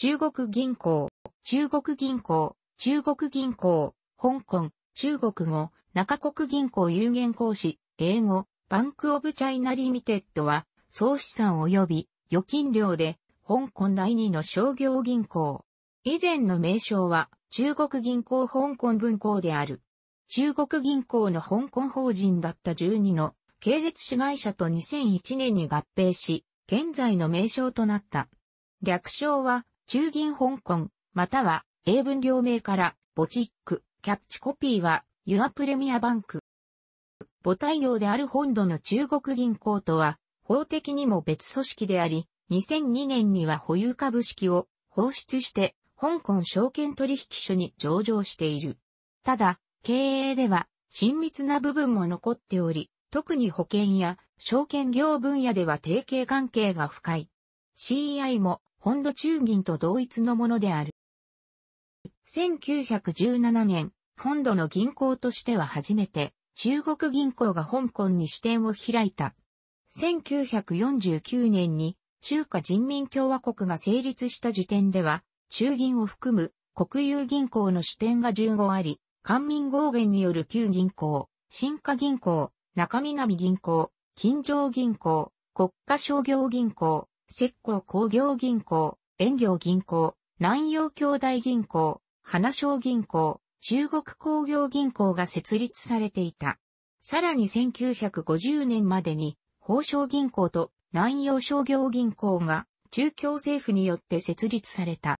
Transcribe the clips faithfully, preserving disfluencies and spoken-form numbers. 中国銀行、中国銀行、中国銀行、香港、中国語、中国銀行有限公司、英語、バンクオブチャイナリミテッドは、総資産及び預金量で、香港第二の商業銀行。以前の名称は、中国銀行香港分行である。中国銀行の香港法人だったじゅうにの系列子会社とにせんいちねんに合併し、現在の名称となった。略称は、中銀香港、または、英文両名から、ボチック、キャッチコピーは、Your Premier Bank。母体業である本土の中国銀行とは、法的にも別組織であり、にせんにねんには保有株式を放出して、香港証券取引所に上場している。ただ、経営では、親密な部分も残っており、特に保険や証券業分野では提携関係が深い。シーイーアイ も本土中銀と同一のものである。せんきゅうひゃくじゅうななねん、本土の銀行としては初めて、中国銀行が香港に支店を開いた。せんきゅうひゃくよんじゅうきゅうねんに中華人民共和国が成立した時点では、中銀を含む国有銀行の支店がじゅうごあり、官民合弁による旧銀行、新華銀行、中南銀行、金城銀行、国家商業銀行、浙江工業銀行、遠洋銀行、南洋兄弟銀行、花商銀行、中国工業銀行が設立されていた。さらにせんきゅうひゃくごじゅうねんまでに、宝商銀行と南洋商業銀行が中共政府によって設立された。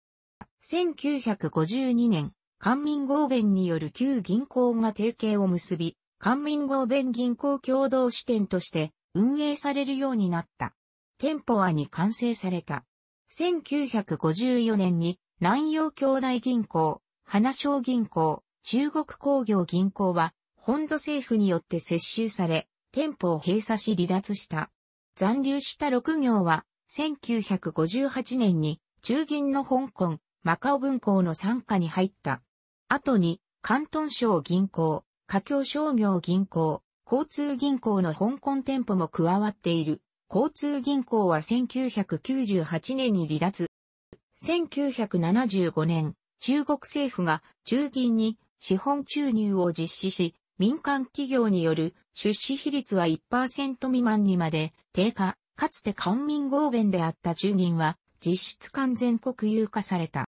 せんきゅうひゃくごじゅうにねん、官民合弁による旧銀行が提携を結び、官民合弁銀行共同支店として運営されるようになった。店舗はに完成された。せんきゅうひゃくごじゅうよねんに南洋兄弟銀行、花商銀行、中国工業銀行は本土政府によって接収され、店舗を閉鎖し離脱した。残留したろく行はせんきゅうひゃくごじゅうはちねんに中銀の香港、マカオ分行の傘下に入った。後に、広東省銀行、華僑商業銀行、交通銀行の香港店舗も加わっている。交通銀行はせんきゅうひゃくきゅうじゅうはちねんに離脱。せんきゅうひゃくななじゅうごねん、中国政府が中銀に資本注入を実施し、民間企業による出資比率は いちパーセント 未満にまで低下、かつて官民合弁であった中銀は実質完全国有化された。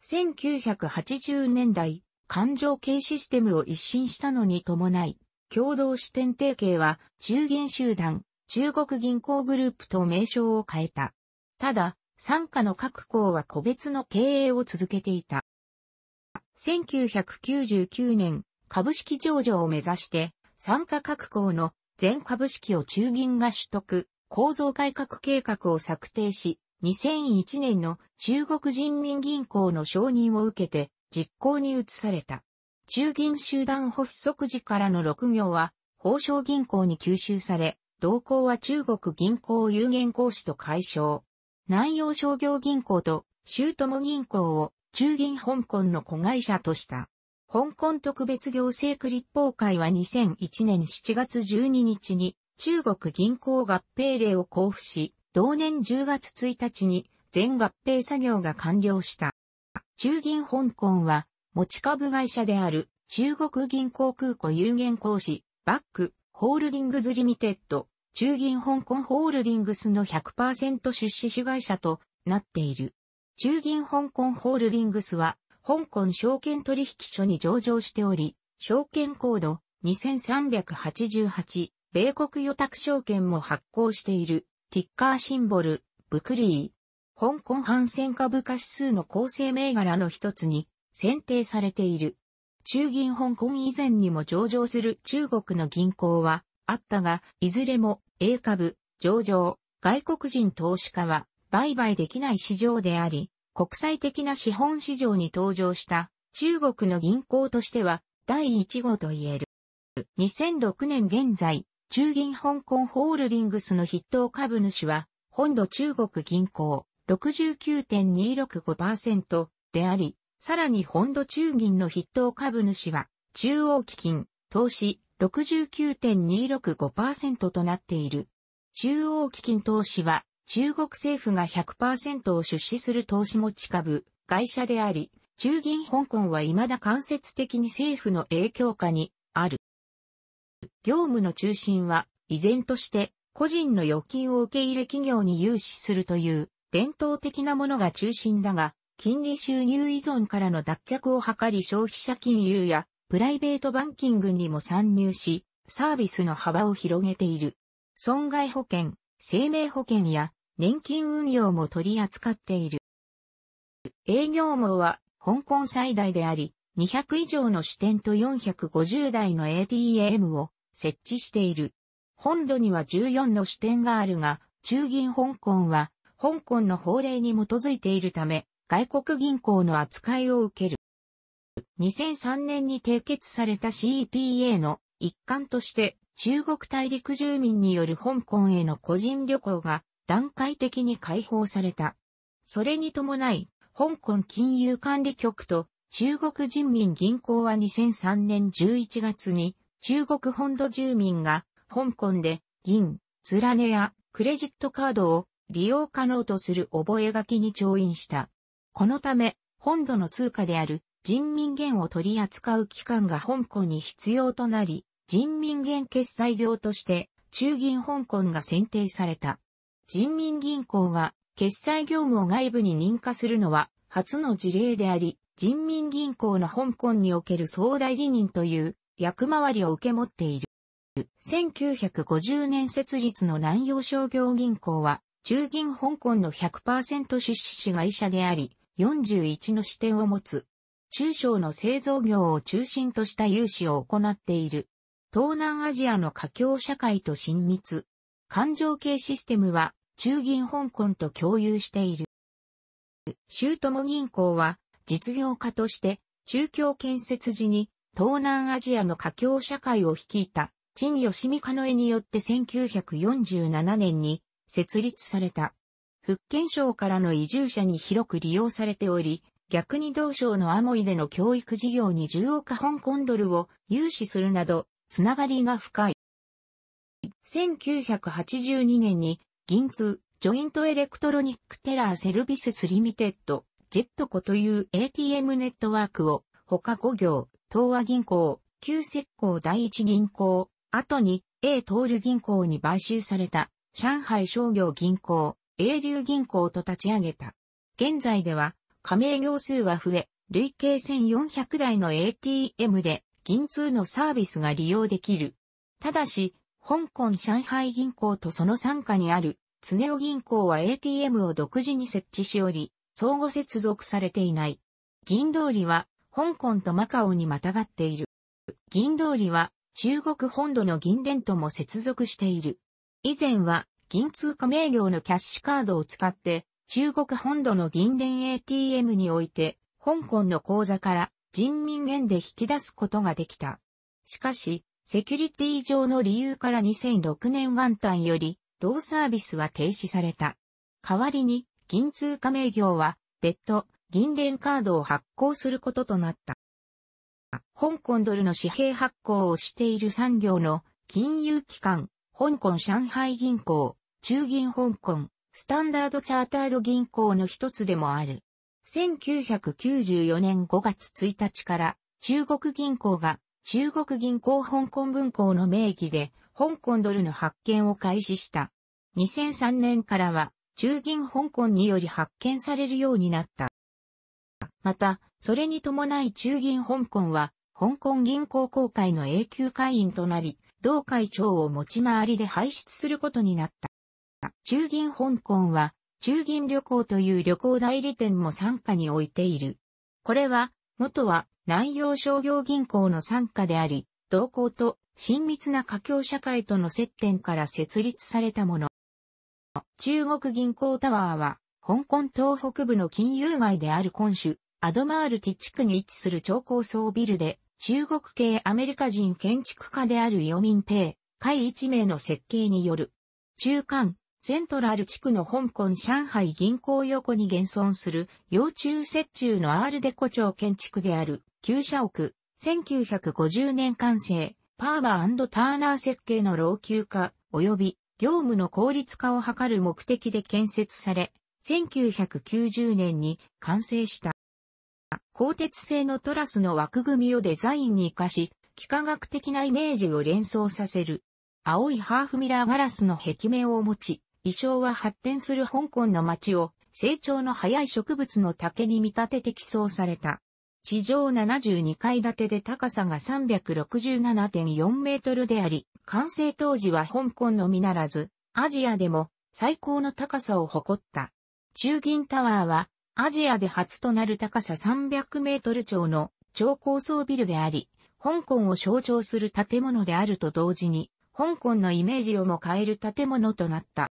せんきゅうひゃくはちじゅうねんだい、環状系システムを一新したのに伴い、共同支店提携は中銀集団、中国銀行グループと名称を変えた。ただ、傘下の各行は個別の経営を続けていた。せんきゅうひゃくきゅうじゅうきゅうねん、株式上場を目指して、傘下各行の全株式を中銀が取得、構造改革計画を策定し、にせんいちねんの中国人民銀行の承認を受けて実行に移された。中銀集団発足時からのろく行は、宝商銀行に吸収され、同行は中国銀行有限公司と改称。南洋商業銀行と周友銀行を中銀香港の子会社とした。香港特別行政区立法会はにせんいちねんしちがつじゅうににちに中国銀行合併令を公布し、同年じゅうがつついたちに全合併作業が完了した。中銀香港は持ち株会社である中国銀行空港有限公司、ビーオーシーケーホールディングズリミテッド、中銀香港ホールディングスの ひゃくパーセント 出資主会社となっている。中銀香港ホールディングスは香港証券取引所に上場しており、証券コードにさんはちはち、米国預託証券も発行している、ティッカーシンボル、ビーエイチケーエルワイ。香港反戦株価指数の構成銘柄の一つに選定されている。中銀香港以前にも上場する中国の銀行はあったが、いずれも A 株、上場、外国人投資家は売買できない市場であり、国際的な資本市場に登場した中国の銀行としてはだいいち号と言える。にせんろくねん現在、中銀香港ホールディングスの筆頭株主は本土中国銀行 ろくじゅうきゅうてんにろくごパーセント であり、さらに本土中銀の筆頭株主は中央基金、投資 ろくじゅうきゅうてんにろくごパーセント となっている。中央基金投資は中国政府が ひゃくパーセント を出資する投資持ち株、会社であり、中銀香港は未だ間接的に政府の影響下にある。業務の中心は、依然として個人の預金を受け入れ企業に融資するという伝統的なものが中心だが、金利収入依存からの脱却を図り消費者金融やプライベートバンキングにも参入し、サービスの幅を広げている。損害保険、生命保険や年金運用も取り扱っている。営業網は香港最大であり、にひゃく以上の支店とよんひゃくごじゅう台の エーティーエム を設置している。本土にはじゅうよんの支店があるが、中銀香港は香港の法令に基づいているため、外国銀行の扱いを受ける。にせんさんねんに締結された シーイーピーエー の一環として、中国大陸住民による香港への個人旅行が段階的に開放された。それに伴い、香港金融管理局と中国人民銀行はにせんさんねんじゅういちがつに中国本土住民が香港で銀、ツラネやクレジットカードを利用可能とする覚書に調印した。このため、本土の通貨である人民元を取り扱う機関が香港に必要となり、人民元決済業として中銀香港が選定された。人民銀行が決済業務を外部に認可するのは初の事例であり、人民銀行の香港における総代理人という役回りを受け持っている。せんきゅうひゃくごじゅうねん設立の南洋商業銀行は、中銀香港の ひゃくパーセント 出資子会社であり、よんじゅういちの支店を持つ。中小の製造業を中心とした融資を行っている。東南アジアの華僑社会と親密。環状系システムは、中銀香港と共有している。周友銀行は、実業家として、中共建設時に、東南アジアの華僑社会を率いた。陳吉美香江によってせんきゅうひゃくよんじゅうななねんに設立された。福建省からの移住者に広く利用されており、逆に同省のアモイでの教育事業にじゅうおく香港ドルを融資するなど、つながりが深い。せんきゅうひゃくはちじゅうにねんに、銀通、ジョイントエレクトロニックテラーセルビセスリミテッド、ジェットコという エーティーエム ネットワークを、他ご行、東和銀行、旧浙江第一銀行、後に、A トール銀行に買収された、上海商業銀行、永隆銀行と立ち上げた。現在では、加盟業数は増え、累計せんよんひゃく台の エーティーエム で、銀通のサービスが利用できる。ただし、香港上海銀行とその傘下にある、常雄銀行は エーティーエム を独自に設置しおり、相互接続されていない。銀通りは、香港とマカオにまたがっている。銀通りは、中国本土の銀聯とも接続している。以前は、銀通加盟業のキャッシュカードを使って、中国本土の銀聯 エーティーエム において、香港の口座から人民元で引き出すことができた。しかし、セキュリティ上の理由からにせんろくねん元旦より、同サービスは停止された。代わりに、銀通加盟業は、別途、銀聯カードを発行することとなった。香港ドルの紙幣発行をしている産業の金融機関、香港上海銀行、中銀香港、スタンダードチャータード銀行の一つでもある。せんきゅうひゃくきゅうじゅうよねんごがつついたちから中国銀行が中国銀行香港分行の名義で香港ドルの発券を開始した。にせんさんねんからは中銀香港により発券されるようになった。また、それに伴い中銀香港は、香港銀行公会の永久会員となり、同会長を持ち回りで輩出することになった。中銀香港は、中銀旅行という旅行代理店も傘下に置いている。これは、元は南洋商業銀行の傘下であり、同行と親密な華僑社会との接点から設立されたもの。中国銀行タワーは、香港東北部の金融街である今州、アドマールティ地区に位置する超高層ビルで、中国系アメリカ人建築家である余民平、海一名の設計による。中間、セントラル地区の香港上海銀行横に現存する、洋中折衷のアールデコ調建築である、旧社屋、せんきゅうひゃくごじゅうねん完成、パーバー&ターナー設計の老朽化、及び、業務の効率化を図る目的で建設され、せんきゅうひゃくきゅうじゅうねんに完成した。鋼鉄製のトラスの枠組みをデザインに活かし、幾何学的なイメージを連想させる。青いハーフミラーガラスの壁面を持ち、意匠は発展する香港の街を成長の早い植物の竹に見立てて寄贈された。地上ななじゅうにかい建てで高さが さんびゃくろくじゅうななてんよんメートルであり、完成当時は香港のみならず、アジアでも最高の高さを誇った。中銀タワーはアジアで初となる高ささんびゃくメートル超の超高層ビルであり、香港を象徴する建物であると同時に、香港のイメージをも変える建物となった。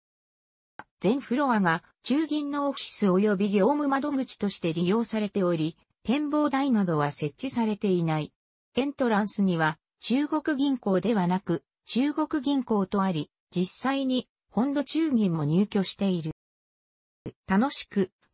全フロアが中銀のオフィス及び業務窓口として利用されており、展望台などは設置されていない。エントランスには中国銀行ではなく中国銀行とあり、実際に本土中銀も入居している。楽しく